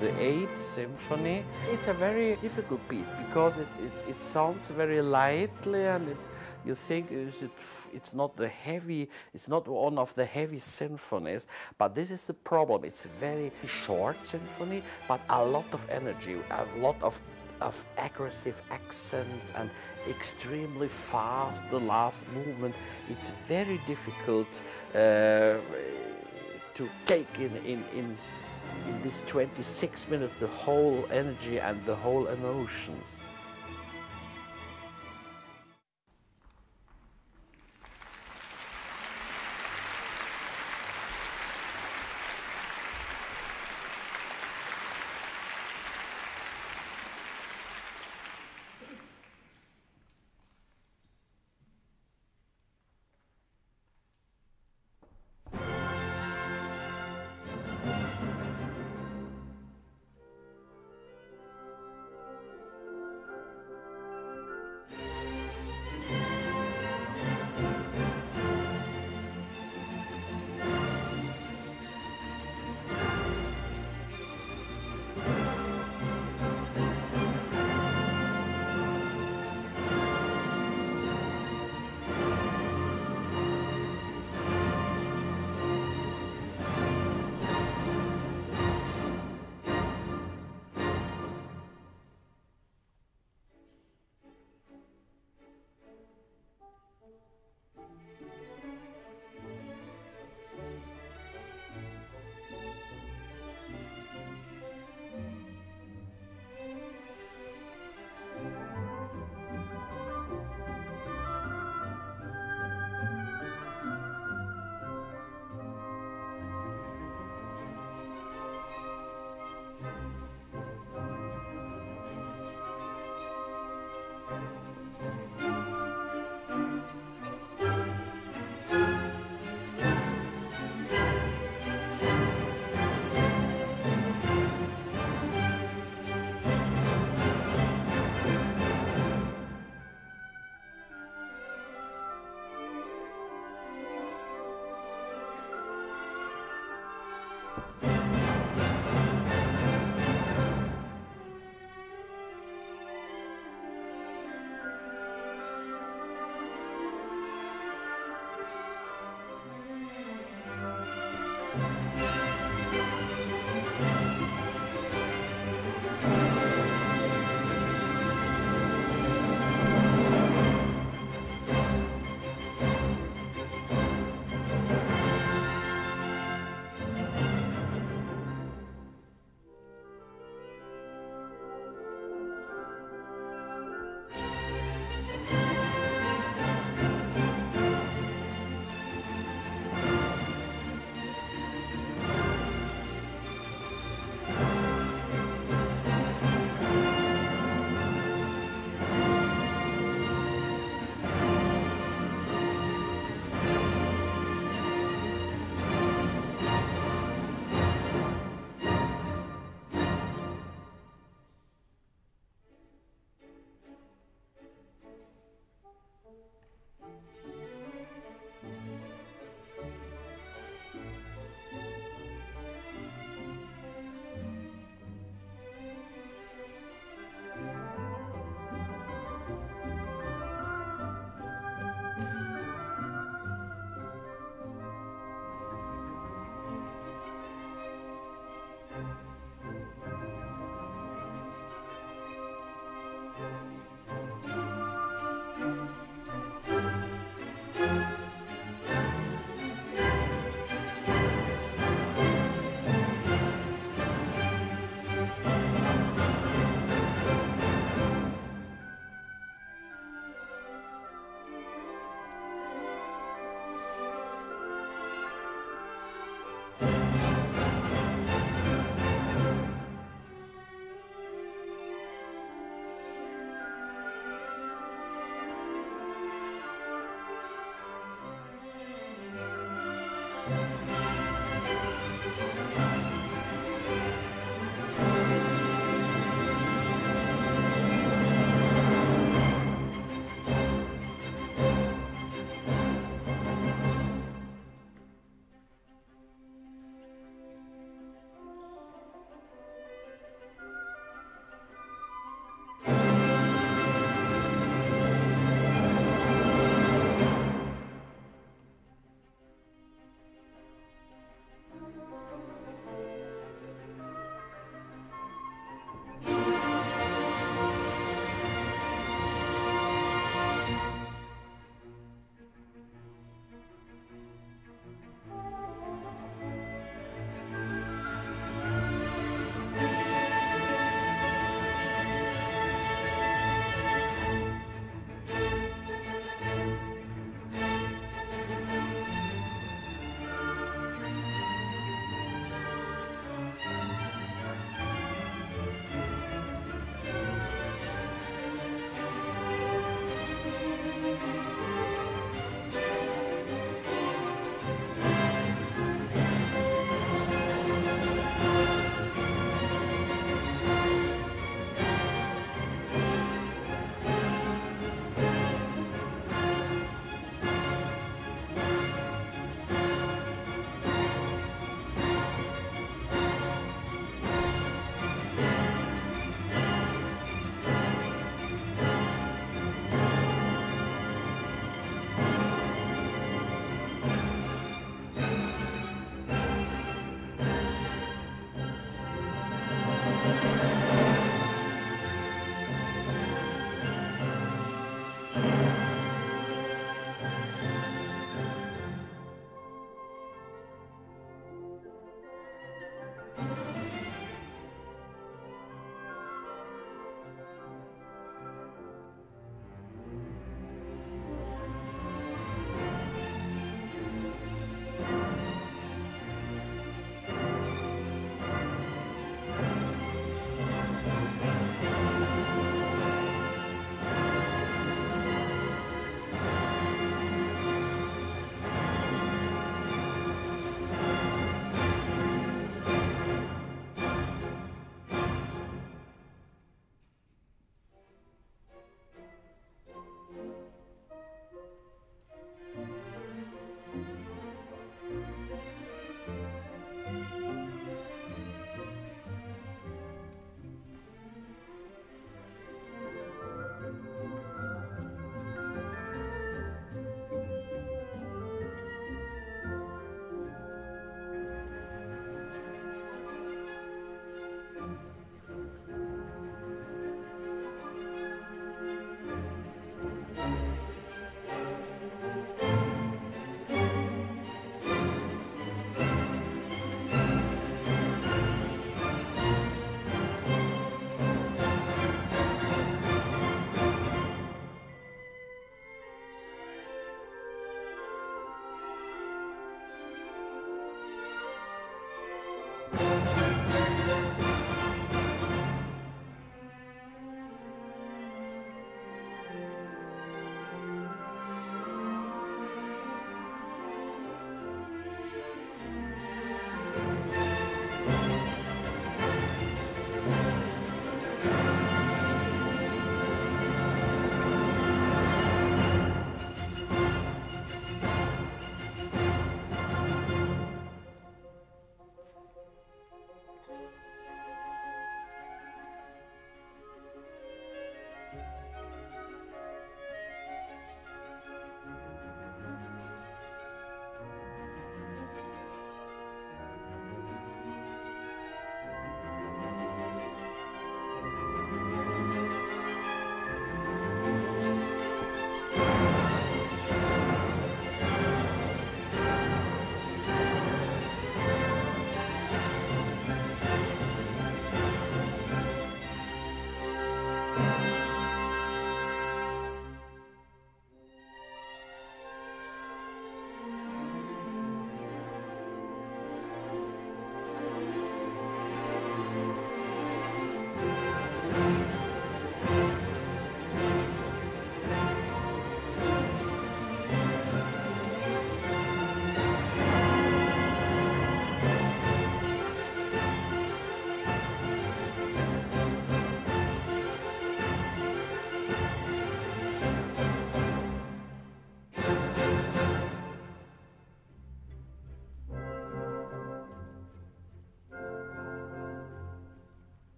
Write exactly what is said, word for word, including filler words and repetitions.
the Eighth Symphony. It's a very difficult piece because it, it, it sounds very lightly, and it, you think it, it's not the heavy, it's not one of the heavy symphonies, but this is the problem. It's a very short symphony, but a lot of energy, a lot of of aggressive accents, and extremely fast the last movement. It's very difficult uh, to take in, in, in, in these twenty-six minutes the whole energy and the whole emotions.